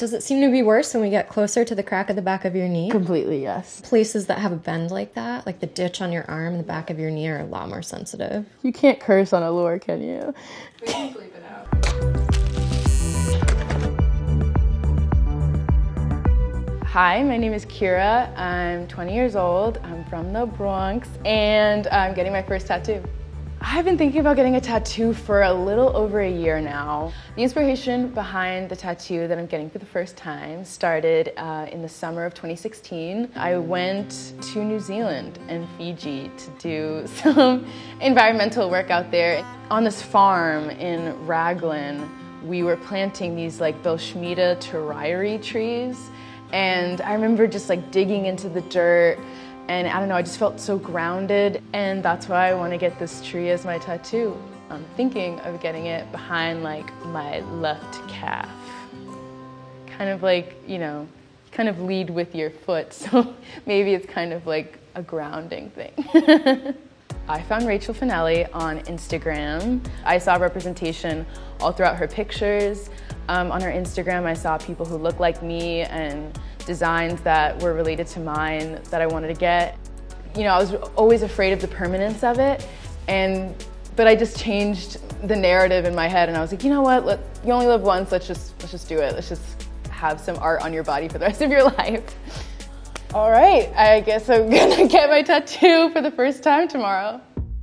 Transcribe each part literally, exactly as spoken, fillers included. Does it seem to be worse when we get closer to the crack at the back of your knee? Completely, yes. Places that have a bend like that, like the ditch on your arm and the back of your knee, are a lot more sensitive. You can't curse on Allure, can you? We can bleep it out. Hi, my name is Kira. I'm twenty years old. I'm from the Bronx, and I'm getting my first tattoo. I've been thinking about getting a tattoo for a little over a year now. The inspiration behind the tattoo that I'm getting for the first time started uh, in the summer of twenty sixteen. I went to New Zealand and Fiji to do some environmental work out there. On this farm in Raglan, we were planting these like Belschmita terrieri trees, and I remember just like digging into the dirt. And I don't know, I just felt so grounded, and that's why I want to get this tree as my tattoo. I'm thinking of getting it behind like my left calf. Kind of like, you know, kind of lead with your foot, so maybe it's kind of like a grounding thing. I found Rachel Finelli on Instagram. I saw representation all throughout her pictures. Um, on her Instagram, I saw people who look like me and designs that were related to mine that I wanted to get. You know, I was always afraid of the permanence of it, and but I just changed the narrative in my head, and I was like, you know what? Let, you only live once. Let's just let's just do it. Let's just have some art on your body for the rest of your life. All right, I guess I'm gonna get my tattoo for the first time tomorrow.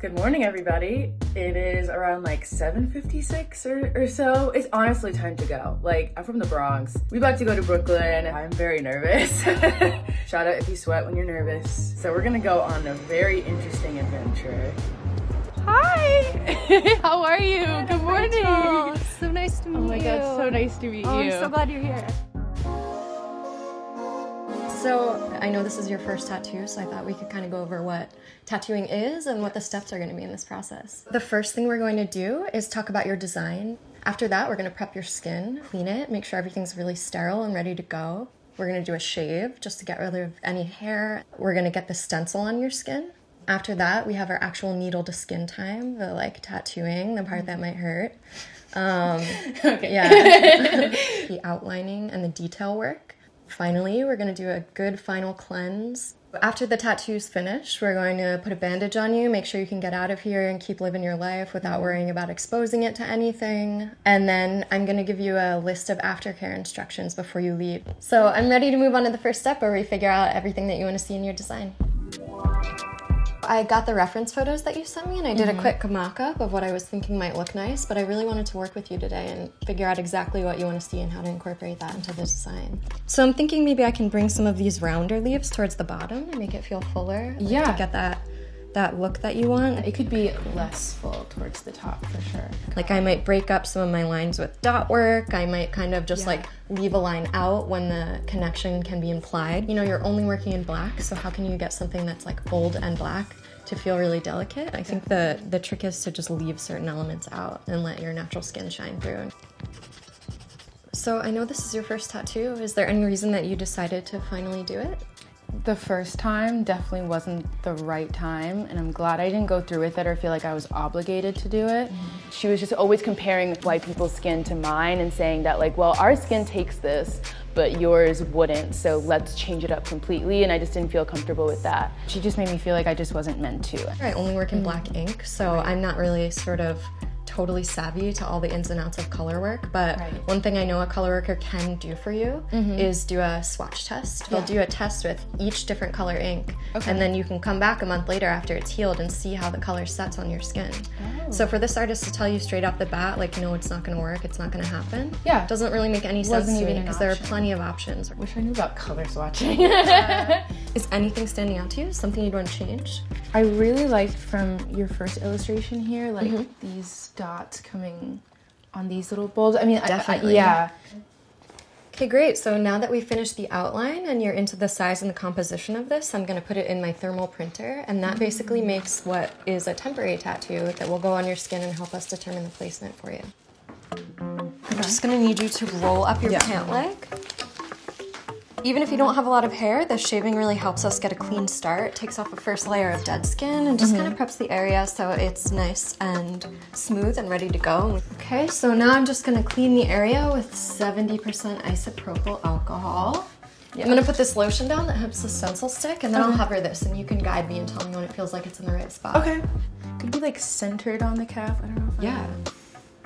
Good morning, everybody. It is around like seven fifty-six or, or so. It's honestly time to go. Like, I'm from the Bronx. We about to go to Brooklyn. I'm very nervous. Shout out if you sweat when you're nervous. So we're gonna go on a very interesting adventure. Hi, how are you? Hi, good morning. Rachel. So nice to meet you. Oh my God, you. So nice to meet oh, you. I'm so glad you're here. So I know this is your first tattoo, so I thought we could kind of go over what tattooing is and what the steps are going to be in this process. The first thing we're going to do is talk about your design. After that, we're going to prep your skin, clean it, make sure everything's really sterile and ready to go. We're going to do a shave just to get rid of any hair. We're going to get the stencil on your skin. After that, we have our actual needle to skin time, the like tattooing, the part that might hurt. Um, okay. Yeah. The outlining and the detail work. Finally, we're going to do a good final cleanse. After the tattoo's finished, we're going to put a bandage on you, make sure you can get out of here and keep living your life without worrying about exposing it to anything. And then I'm going to give you a list of aftercare instructions before you leave. So I'm ready to move on to the first step where we figure out everything that you want to see in your design. I got the reference photos that you sent me, and I did mm-hmm. a quick mock-up of what I was thinking might look nice, but I really wanted to work with you today and figure out exactly what you want to see and how to incorporate that into the design. So I'm thinking maybe I can bring some of these rounder leaves towards the bottom and make it feel fuller. Like, yeah. To get that, that look that you want. It could be less full towards the top, for sure. Like, I might break up some of my lines with dot work. I might kind of just, yeah. like, leave a line out when the connection can be implied. You know, you're only working in black, so how can you get something that's like bold and black to feel really delicate? I think the, the trick is to just leave certain elements out and let your natural skin shine through. So I know this is your first tattoo. Is there any reason that you decided to finally do it? The first time definitely wasn't the right time, and I'm glad I didn't go through with it or feel like I was obligated to do it. Mm-hmm. She was just always comparing white people's skin to mine and saying that, like, well, our skin takes this, but yours wouldn't, so let's change it up completely, and I just didn't feel comfortable with that. She just made me feel like I just wasn't meant to. I only work in mm-hmm. black ink, so right. I'm not really sort of totally savvy to all the ins and outs of color work, but right. one thing I know a color worker can do for you mm-hmm. is do a swatch test. Yeah. They'll do a test with each different color ink, okay. and then you can come back a month later after it's healed and see how the color sets on your skin. Oh. So for this artist to tell you straight off the bat, like, no, it's not going to work, it's not going to happen, yeah, doesn't really make any sense to me, because there are plenty of options. I wish I knew about color swatching. uh, is anything standing out to you? Something you'd want to change? I really liked from your first illustration here, like mm-hmm. these dots coming on these little bowls. I mean, definitely. I, I, yeah. Okay, great. So now that we've finished the outline and you're into the size and the composition of this, I'm going to put it in my thermal printer, and that mm-hmm. basically makes what is a temporary tattoo that will go on your skin and help us determine the placement for you. I'm just going to need you to roll up your yeah. pant leg. Even if you don't have a lot of hair, the shaving really helps us get a clean start. It takes off a first layer of dead skin and just mm-hmm. kind of preps the area so it's nice and smooth and ready to go. Okay, so now I'm just gonna clean the area with seventy percent isopropyl alcohol. Yep. I'm gonna put this lotion down that helps the stencil stick, and then okay. I'll hover this and you can guide me and tell me when it feels like it's in the right spot. Okay. Could be like centered on the calf. I don't know if yeah. I'm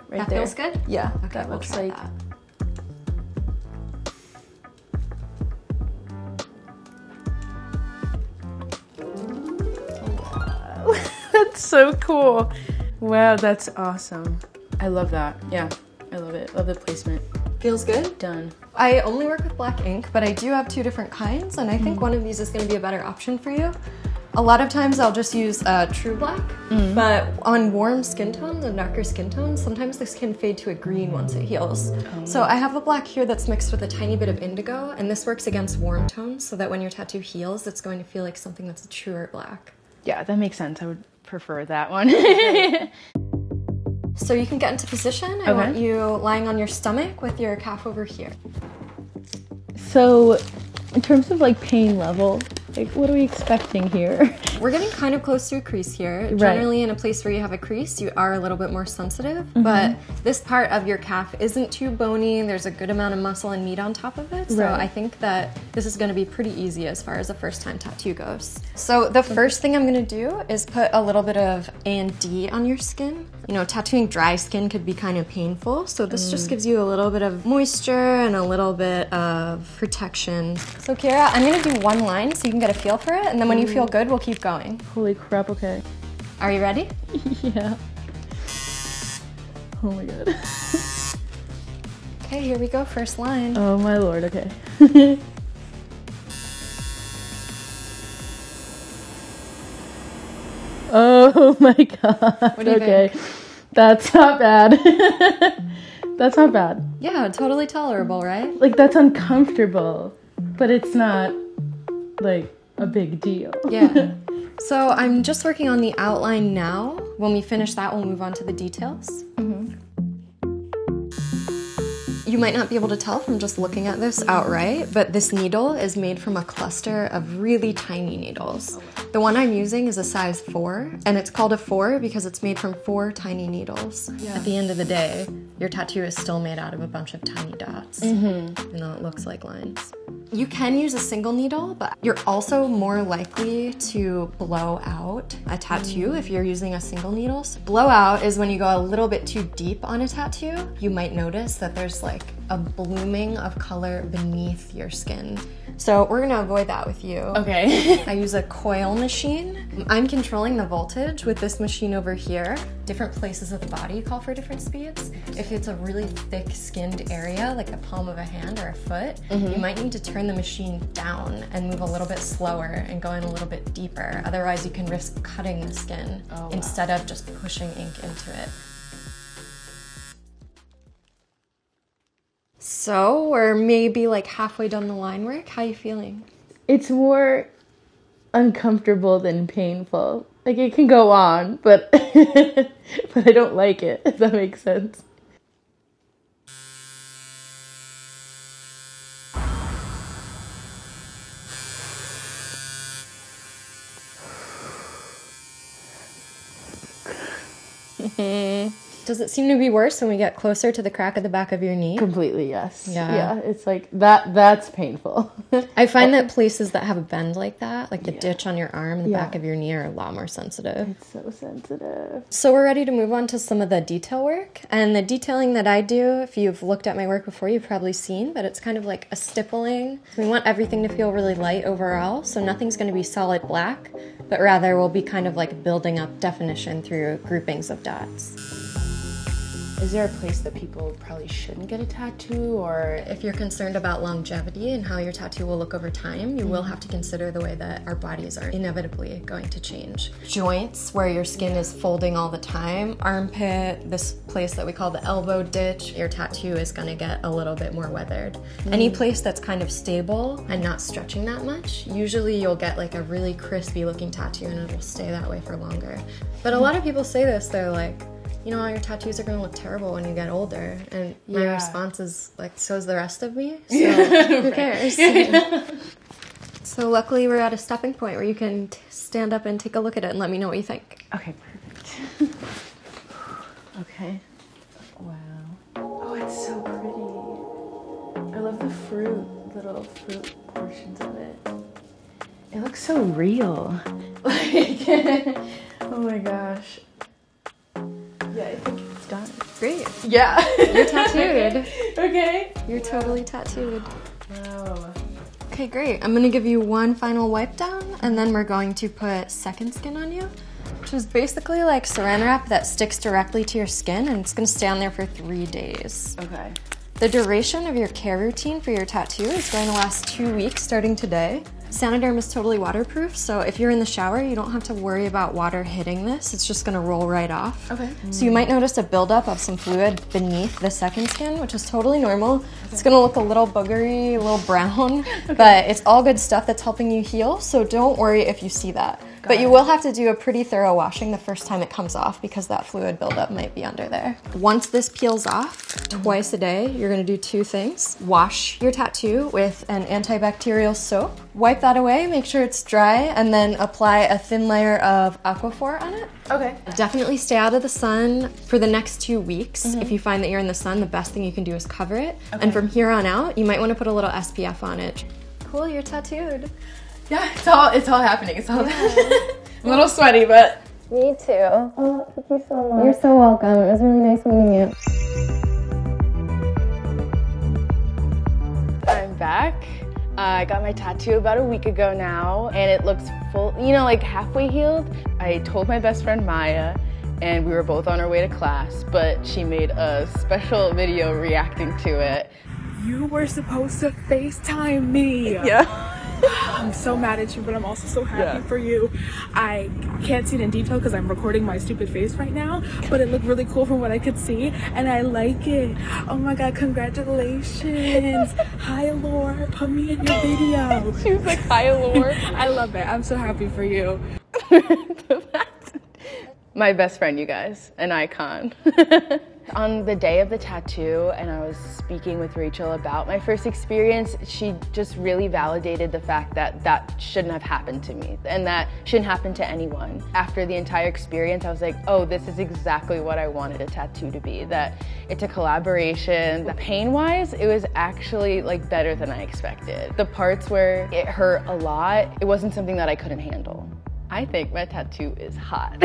right that there. Feels good? Yeah. Okay, that we'll looks try like that. That's so cool. Wow, that's awesome. I love that. Yeah, I love it. Love the placement. Feels good? Done. I only work with black ink, but I do have two different kinds, and I think mm-hmm. one of these is going to be a better option for you. A lot of times I'll just use uh, true black, mm-hmm. but on warm skin tones and darker skin tones, sometimes this can fade to a green once it heals. Oh. So I have a black here that's mixed with a tiny bit of indigo, and this works against warm tones so that when your tattoo heals, it's going to feel like something that's a truer black. Yeah, that makes sense. I would prefer that one. So you can get into position. I okay. want you lying on your stomach with your calf over here. So in terms of like pain level, like what are we expecting here? We're getting kind of close to a crease here. Right. Generally in a place where you have a crease, you are a little bit more sensitive, mm-hmm. but this part of your calf isn't too bony. There's a good amount of muscle and meat on top of it. So right. I think that this is gonna be pretty easy as far as a first time tattoo goes. So the first thing I'm gonna do is put a little bit of A and D on your skin. You know, tattooing dry skin could be kind of painful. So this mm. just gives you a little bit of moisture and a little bit of protection. So Kiara, I'm gonna do one line so you can get a feel for it, and then when you feel good, we'll keep going. Holy crap, okay. Are you ready? Yeah. Oh my god. Okay, here we go, first line. Oh my lord, okay. Oh my god. What do you okay. think? That's not bad. That's not bad. Yeah, totally tolerable, right? Like, that's uncomfortable, but it's not like a big deal. Yeah. So I'm just working on the outline now. When we finish that, we'll move on to the details. Mm-hmm. You might not be able to tell from just looking at this outright, but this needle is made from a cluster of really tiny needles. The one I'm using is a size four, and it's called a four because it's made from four tiny needles. Yeah. At the end of the day, your tattoo is still made out of a bunch of tiny dots, mm-hmm. even though it looks like lines. You can use a single needle, but you're also more likely to blow out a tattoo if you're using a single needle. So blow out is when you go a little bit too deep on a tattoo. You might notice that there's like a blooming of color beneath your skin. So we're gonna avoid that with you. Okay. I use a coil machine. I'm controlling the voltage with this machine over here. Different places of the body call for different speeds. If it's a really thick-skinned area, like the palm of a hand or a foot, mm-hmm. you might need to turn the machine down and move a little bit slower and go in a little bit deeper. Otherwise, you can risk cutting the skin oh, wow. instead of just pushing ink into it. So we're maybe like halfway done the line work. How are you feeling? It's more uncomfortable than painful. Like it can go on, but but I don't like it, if that makes sense. Does it seem to be worse when we get closer to the crack of the back of your knee? Completely, yes. Yeah. Yeah, it's like, that. that's painful. I find that places that have a bend like that, like the yeah. ditch on your arm and the yeah. back of your knee, are a lot more sensitive. It's so sensitive. So we're ready to move on to some of the detail work. And the detailing that I do, if you've looked at my work before, you've probably seen, but it's kind of like a stippling. We want everything to feel really light overall, so nothing's going to be solid black, but rather we'll be kind of like building up definition through groupings of dots. Is there a place that people probably shouldn't get a tattoo, or if you're concerned about longevity and how your tattoo will look over time, you will have to consider the way that our bodies are inevitably going to change. Joints where your skin is folding all the time, armpit, this place that we call the elbow ditch, your tattoo is going to get a little bit more weathered. Mm. Any place that's kind of stable and not stretching that much, usually you'll get like a really crispy looking tattoo and it'll stay that way for longer. But a lot of people say this, they're like, you know, all your tattoos are going to look terrible when you get older. And my yeah. response is, like, so is the rest of me. So who cares? Yeah. So luckily we're at a stopping point where you can t stand up and take a look at it and let me know what you think. Okay, perfect. Okay. Wow. Oh, it's so pretty. I love the fruit, little fruit portions of it. It looks so real. Like, oh my gosh. Yeah, I think it's done. Great. Yeah. You're tattooed. Okay. You're wow. totally tattooed. Wow. Okay, great. I'm gonna give you one final wipe down, and then we're going to put second skin on you, which is basically like saran wrap that sticks directly to your skin, and it's gonna stay on there for three days. Okay. The duration of your care routine for your tattoo is going to last two weeks starting today. Saniderm is totally waterproof, so if you're in the shower, you don't have to worry about water hitting this. It's just gonna roll right off. Okay. Mm. So you might notice a buildup of some fluid beneath the second skin, which is totally normal. Okay. It's gonna look a little boogery, a little brown, okay. but it's all good stuff that's helping you heal, so don't worry if you see that. Got but it. You will have to do a pretty thorough washing the first time it comes off because that fluid buildup might be under there. Once this peels off, mm. twice a day, you're gonna do two things. Wash your tattoo with an antibacterial soap, wipe that away, make sure it's dry, and then apply a thin layer of Aquaphor on it. Okay. Definitely stay out of the sun for the next two weeks. Mm-hmm. If you find that you're in the sun, the best thing you can do is cover it. Okay. And from here on out, you might want to put a little S P F on it. Cool, you're tattooed. Yeah, it's all it's all happening. It's all yeah. I'm a little sweaty, but me too. Oh, thank you so much. You're so welcome. It was really nice meeting you. I'm back. Uh, I got my tattoo about a week ago now, and it looks full, you know, like halfway healed. I told my best friend Maya, and we were both on our way to class, but she made a special video reacting to it. You were supposed to FaceTime me. Yeah. I'm so mad at you, but I'm also so happy yeah. for you. I can't see it in detail because I'm recording my stupid face right now, but it looked really cool from what I could see, and I like it. Oh my god, congratulations. Hi, Lore. Put me in your video. She was like, hi, Lore. I love it. I'm so happy for you. My best friend, you guys, an icon. On the day of the tattoo, and I was speaking with Rachel about my first experience, she just really validated the fact that that shouldn't have happened to me and that shouldn't happen to anyone. After the entire experience, I was like, oh, this is exactly what I wanted a tattoo to be, that it's a collaboration. Pain-wise, it was actually like better than I expected. The parts where it hurt a lot, it wasn't something that I couldn't handle. I think my tattoo is hot.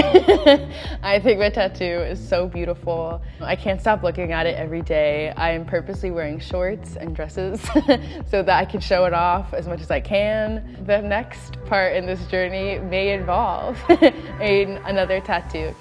I think my tattoo is so beautiful. I can't stop looking at it every day. I am purposely wearing shorts and dresses so that I can show it off as much as I can. The next part in this journey may involve another tattoo.